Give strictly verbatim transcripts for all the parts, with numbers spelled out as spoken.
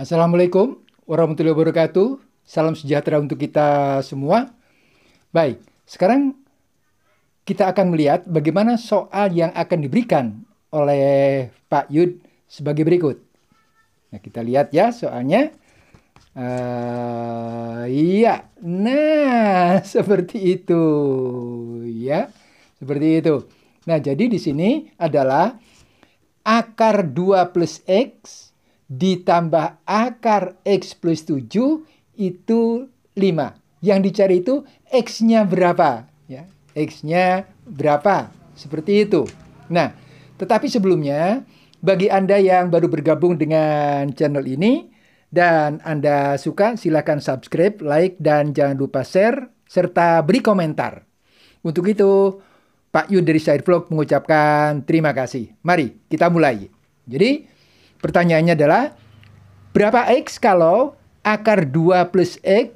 Assalamualaikum warahmatullahi wabarakatuh. Salam sejahtera untuk kita semua. Baik, sekarang kita akan melihat bagaimana soal yang akan diberikan oleh Pak Yud sebagai berikut. Nah, kita lihat ya soalnya. Uh, iya, nah seperti itu ya, seperti itu. Nah, jadi di sini adalah akar dua plus X ditambah akar X plus tujuh itu lima. Yang dicari itu X-nya berapa. Ya, X-nya berapa. Seperti itu. Nah, tetapi sebelumnya, bagi Anda yang baru bergabung dengan channel ini, dan Anda suka, silakan subscribe, like, dan jangan lupa share, serta beri komentar. Untuk itu, Pak Yud dari Side Vlog mengucapkan terima kasih. Mari, kita mulai. Jadi, pertanyaannya adalah, berapa X kalau akar dua plus X,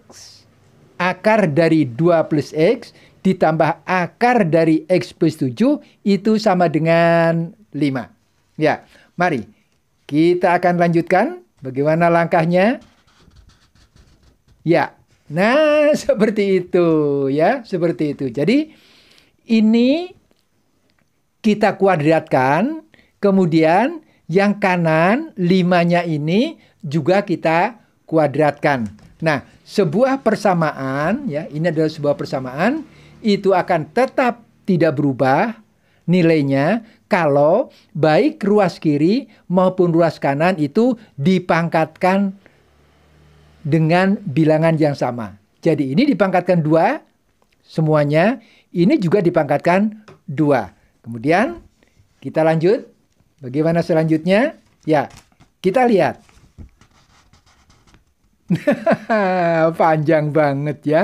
akar dari dua plus X, ditambah akar dari X plus tujuh, itu sama dengan lima. Ya, mari kita akan lanjutkan bagaimana langkahnya. Ya, nah seperti itu ya, seperti itu. Jadi, ini kita kuadratkan, kemudian yang kanan limanya ini juga kita kuadratkan. Nah, sebuah persamaan ya, ini adalah sebuah persamaan itu akan tetap tidak berubah nilainya kalau baik ruas kiri maupun ruas kanan itu dipangkatkan dengan bilangan yang sama. Jadi ini dipangkatkan dua semuanya, ini juga dipangkatkan dua. Kemudian kita lanjut. Bagaimana selanjutnya? Ya, kita lihat. Panjang banget ya.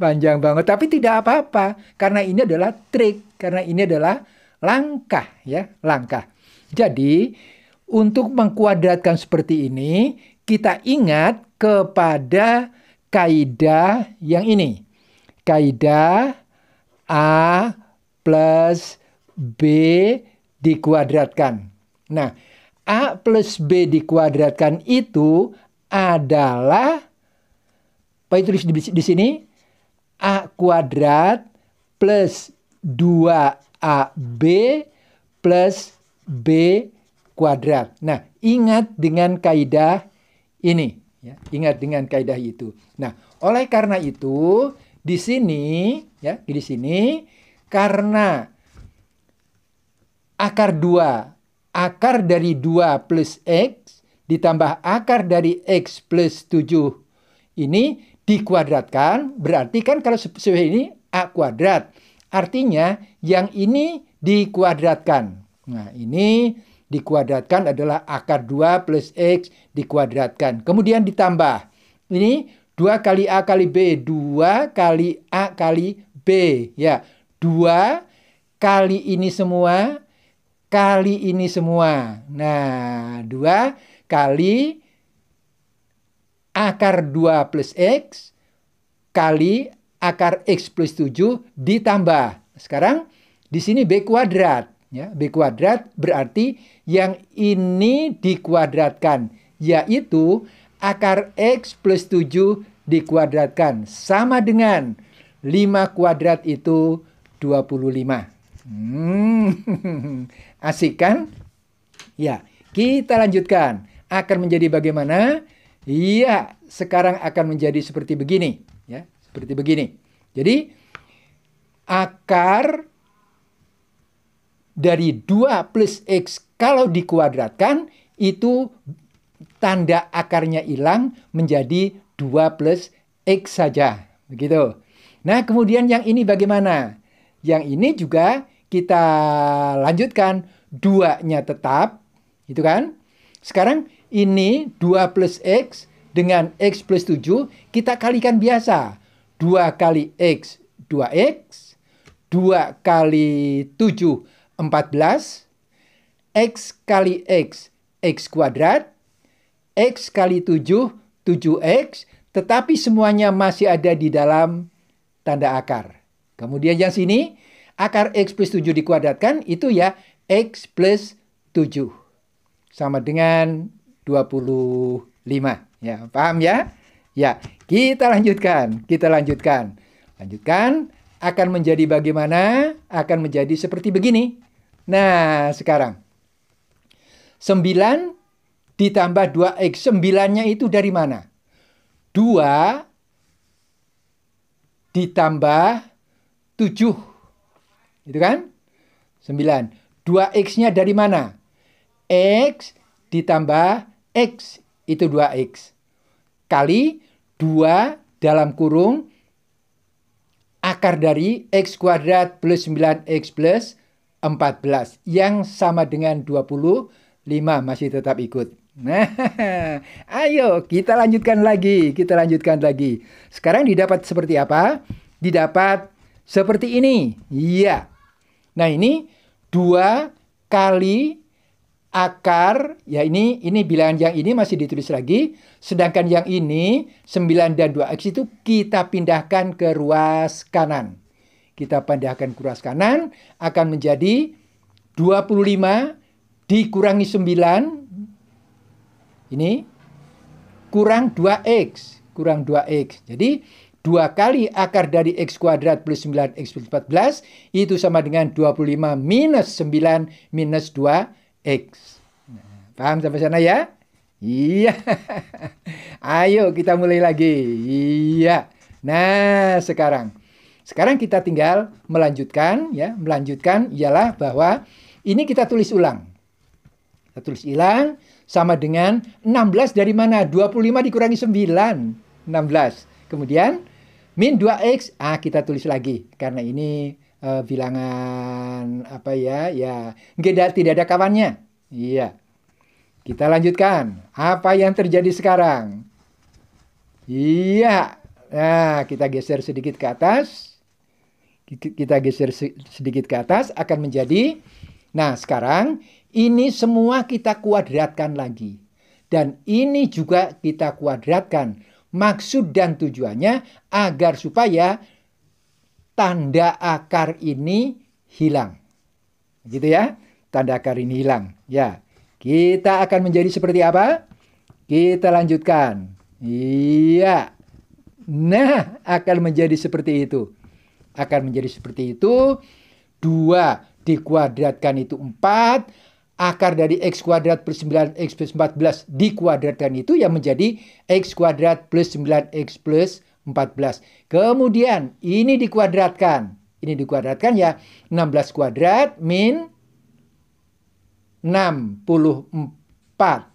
Panjang banget. Tapi tidak apa-apa. Karena ini adalah trik. Karena ini adalah langkah ya. Langkah. Jadi, untuk mengkuadratkan seperti ini, kita ingat kepada kaidah yang ini. Kaidah A plus B dikuadratkan. Nah, A plus B dikuadratkan itu adalah, apa itu tulis di, di sini? A kuadrat plus dua A B plus B kuadrat. Nah, ingat dengan kaidah ini. Ya, ingat dengan kaidah itu. Nah, oleh karena itu, di sini, ya, di sini, karena akar dua, akar dari dua plus X ditambah akar dari X plus tujuh ini dikuadratkan. Berarti kan kalau seperti ini A kuadrat. Artinya yang ini dikuadratkan. Nah, ini dikuadratkan adalah akar dua plus X dikuadratkan. Kemudian ditambah. Ini dua kali A kali B. dua kali A kali B. Ya, dua kali ini semua kali ini semua. Nah, dua kali akar dua plus X kali akar X plus tujuh ditambah. Sekarang di sini B kuadrat. Ya, B kuadrat berarti yang ini dikuadratkan. Yaitu akar X plus tujuh dikuadratkan. Sama dengan lima kuadrat itu dua puluh lima. Hmm, asik kan? Ya, kita lanjutkan. Akan menjadi bagaimana? Iya, sekarang akan menjadi seperti begini. Ya, seperti begini. Jadi, akar dari dua plus X kalau dikuadratkan, itu tanda akarnya hilang menjadi dua plus X saja. Begitu. Nah, kemudian yang ini bagaimana? Yang ini juga kita lanjutkan, dua-nya tetap, gitu kan? Sekarang ini dua plus X dengan X plus tujuh, kita kalikan biasa. dua kali X, dua X. dua kali tujuh, empat belas. X kali X, X kuadrat. X kali tujuh, tujuh X. Tetapi semuanya masih ada di dalam tanda akar. Kemudian yang sini, akar X plus tujuh dikuadratkan, itu ya X plus tujuh. Sama dengan dua puluh lima. Ya, paham ya? Ya, kita lanjutkan. Kita lanjutkan. Lanjutkan. Akan menjadi bagaimana? Akan menjadi seperti begini. Nah, sekarang. sembilan ditambah dua X. sembilan-nya itu dari mana? dua ditambah tujuh. Itu kan? sembilan. dua X-nya dari mana? X ditambah X. Itu dua X. Kali dua dalam kurung akar dari X kuadrat plus sembilan X plus empat belas. Yang sama dengan dua puluh lima. Masih tetap ikut. Nah, ayo kita lanjutkan lagi, kita lanjutkan lagi. Sekarang didapat seperti apa? Didapat seperti ini. Iya. Nah, ini dua kali akar, ya ini ini bilangan yang ini masih ditulis lagi, sedangkan yang ini sembilan dan dua X itu kita pindahkan ke ruas kanan. Kita pindahkan ke ruas kanan akan menjadi dua puluh lima dikurangi sembilan. Ini kurang dua X, kurang dua X. Jadi, dua kali akar dari X kuadrat plus sembilan X plus empat belas, itu sama dengan dua puluh lima minus sembilan minus dua X. Nah, paham sampai sana ya? Iya. Ayo kita mulai lagi. Iya. Nah, sekarang. Sekarang kita tinggal melanjutkan. ya Melanjutkan ialah bahwa ini kita tulis ulang. Kita tulis ulang. Sama dengan enam belas dari mana? dua puluh lima dikurangi sembilan. enam belas. Kemudian, min dua X. Ah, kita tulis lagi. Karena ini uh, bilangan apa ya? Ya, tidak, tidak ada kawannya. Iya. Kita lanjutkan. Apa yang terjadi sekarang? Iya. Nah, kita geser sedikit ke atas. Kita geser sedikit ke atas. Akan menjadi... Nah, sekarang... Ini semua kita kuadratkan lagi. Dan ini juga kita kuadratkan. Maksud dan tujuannya agar supaya tanda akar ini hilang. Gitu ya. Tanda akar ini hilang. Ya. Kita akan menjadi seperti apa? Kita lanjutkan. Iya. Nah, akan menjadi seperti itu. Akan menjadi seperti itu. Dua dikuadratkan itu empat. Akar dari X kuadrat plus sembilan X plus empat belas dikuadratkan itu yang menjadi X kuadrat plus sembilan X plus empat belas. Kemudian ini dikuadratkan. Ini dikuadratkan ya. enam belas kuadrat min enam puluh empat.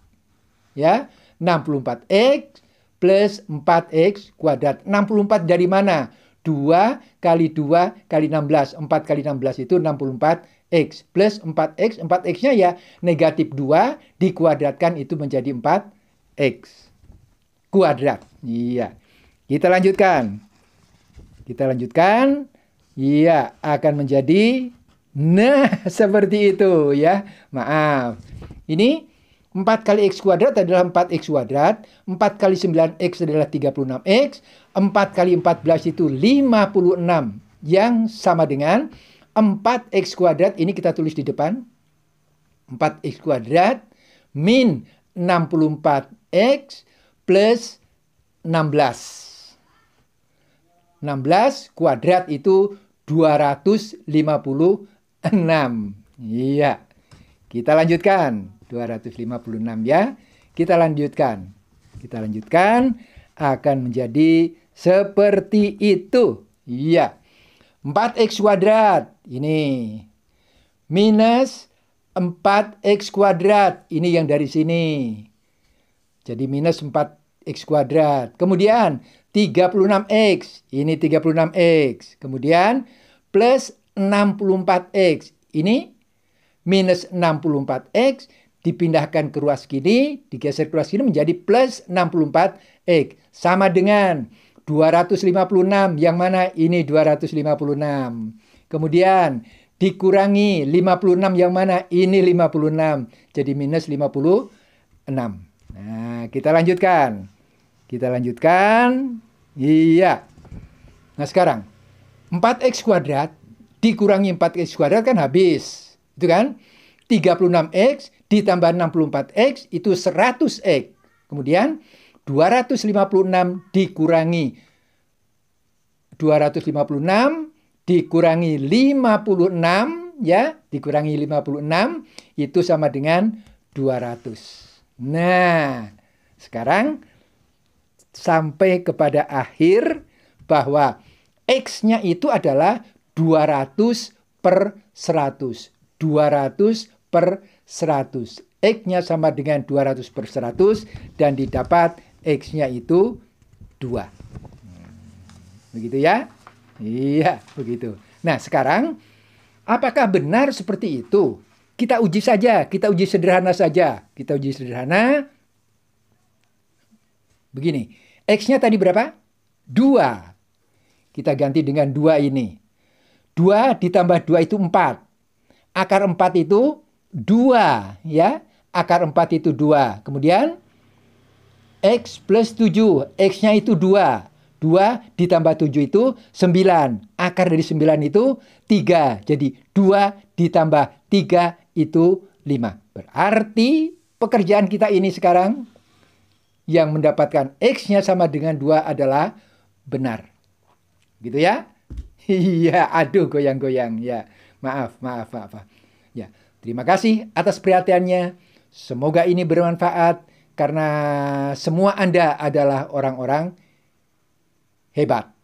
Ya. enam puluh empat X plus empat X kuadrat. enam puluh empat dari mana? dua kali dua kali enam belas. empat kali enam belas itu enam puluh empat. X plus empat X, empat X-nya ya negatif dua dikuadratkan itu menjadi empat X kuadrat. Iya. Kita lanjutkan. Kita lanjutkan. Iya, akan menjadi nah seperti itu ya. Maaf. Ini empat kali X kuadrat adalah empat X kuadrat, empat kali sembilan X adalah tiga puluh enam X, empat kali empat belas itu lima puluh enam yang sama dengan empat X kuadrat, ini kita tulis di depan. empat X kuadrat min enam puluh empat X plus enam belas. enam belas kuadrat itu dua ratus lima puluh enam. Iya. Kita lanjutkan. dua ratus lima puluh enam ya. Kita lanjutkan. Kita lanjutkan. Akan menjadi seperti itu. Iya. empat X kuadrat, ini, minus empat X kuadrat, ini yang dari sini. Jadi minus empat X kuadrat. Kemudian tiga puluh enam X, ini tiga puluh enam X. Kemudian plus enam puluh empat X, ini minus enam puluh empat X. Dipindahkan ke ruas kiri, digeser ke ruas kiri menjadi plus enam puluh empat X. Sama dengan dua ratus lima puluh enam, yang mana ini dua ratus lima puluh enam. Kemudian dikurangi lima puluh enam, yang mana ini lima puluh enam. Jadi minus lima puluh enam. Nah, kita lanjutkan. Kita lanjutkan. Iya. Nah, sekarang. empat X kuadrat dikurangi empat X kuadrat kan habis. Itu kan. tiga puluh enam X ditambah enam puluh empat X itu seratus X. Kemudian dua ratus lima puluh enam dikurangi dua ratus lima puluh enam dikurangi lima puluh enam, ya, dikurangi lima puluh enam itu sama dengan dua ratus. Nah, sekarang sampai kepada akhir bahwa X-nya itu adalah dua ratus per seratus. dua ratus per seratus. X-nya sama dengan dua ratus per seratus dan didapat X-nya itu dua. Begitu ya? Iya, begitu. Nah, sekarang apakah benar seperti itu? Kita uji saja, kita uji sederhana saja. Kita uji sederhana. Begini, X-nya tadi berapa? dua. Kita ganti dengan dua ini. dua ditambah dua itu empat. Akar empat itu dua. Ya. Akar empat itu dua. Kemudian X plus tujuh. X-nya itu dua. dua ditambah tujuh itu sembilan. Akar dari sembilan itu tiga. Jadi dua ditambah tiga itu lima. Berarti pekerjaan kita ini sekarang yang mendapatkan X-nya sama dengan dua adalah benar. Gitu ya? Iya, aduh goyang-goyang. Ya, maaf, maaf, maaf, maaf. Ya, terima kasih atas perhatiannya. Semoga ini bermanfaat karena semua Anda adalah orang-orang hebat.